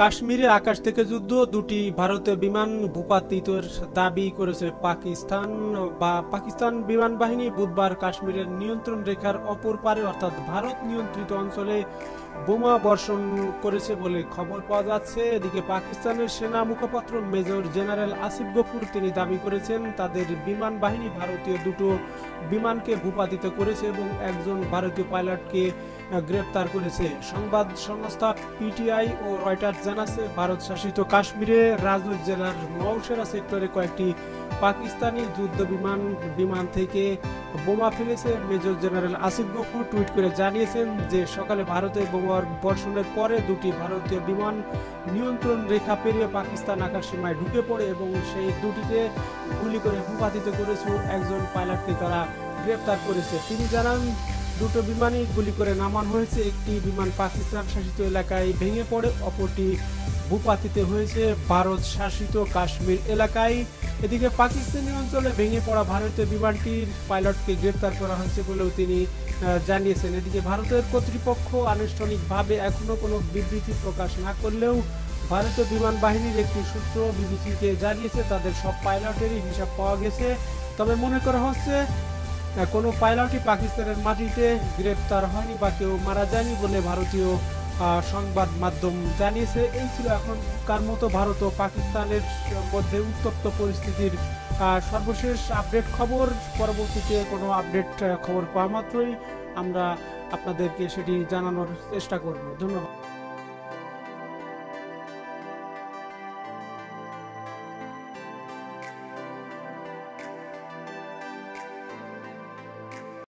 কাশ্মীরের আকাশ থেকে যুদ্ধ দুটি ভারতীয় বিমান ভূপাতিত দাবি করেছে পাকিস্তান। পাকিস্তান বিমান বাহিনী বুধবার কাশ্মীরের নিয়ন্ত্রণ রেখার অপর পারে অর্থাৎ ভারত নিয়ন্ত্রিত অঞ্চলে বোমা বর্ষণ করেছে বলে খবর পাওয়া যাচ্ছে। এদিকে পাকিস্তানের সেনা মুখপাত্র মেজর জেনারেল আসিফ গফুর তিনি দাবি করেছেন তাদের বিমান বাহিনী ভারতীয় দুটো বিমানকে ভূপাতিত করেছে এবং একজন ভারতীয় পাইলটকে গ্রেপ্তার করেছে। সংবাদ সংস্থা পিটিআই ও রয়টার্স জানাচ্ছে ভারত শাসিত কাশ্মীরে রাজৌরি জেলার নওশেরা সেক্টরে কয়েকটি পাকিস্তানি যুদ্ধ বিমান থেকে বোমা ফেলেছে। Major general Asif Ghafoor tweet করে জানিয়েছেন যে সকালে ভারতে বোমার বর্ষণের পরে দুটি ভারতীয় বিমান নিয়ন্ত্রণ রেখা পেরিয়ে পাকিস্তান আকাশসীমায় ঢুকে পড়ে এবং সেই দুটিকে গুলি করে ভূপাতিত করেছে। একজন পাইলটকে তারা গ্রেপ্তার করেছে। তিনি জানান দুটো বিমানই গুলি করে নামানো হয়েছে, একটি বিমান পাকিস্তান শাসিত এলাকায় ভেঙে পড়ে, অপরটি ভূপাতিত হয়েছে ভারত শাসিত কাশ্মীর এলাকায়। এদিকে পাকিস্তানি অঞ্চলে ভেঙে পড়া ভারতীয় বিমানটির পাইলটকে গ্রেপ্তার করা হয়েছে বলেও তিনি জানিয়েছেন। এদিকে ভারতের কর্তৃপক্ষ আনুষ্ঠানিকভাবে এখনো কোনো বিবৃতি প্রকাশ না করলেও ভারতীয় বিমান বাহিনীর একটি সূত্র বিবিসিকে জানিয়েছে তাদের সব পাইলটেরই হিসাব পাওয়া গেছে। তবে মনে করা হচ্ছে কোনো পাইলটই পাকিস্তানের মাটিতে গ্রেপ্তার হয়নি বা কেউ মারা যায়নি বলে ভারতীয় সংবাদ মাধ্যম জানিয়েছে। এই ছিল এখনকার মতো ভারত ও পাকিস্তানের মধ্যে উত্তপ্ত পরিস্থিতির সর্বশেষ আপডেট খবর। পরবর্তীতে কোনো আপডেট খবর পাওয়া মাত্রই আমরা আপনাদেরকে সেটি জানানোর চেষ্টা করব। ধন্যবাদ।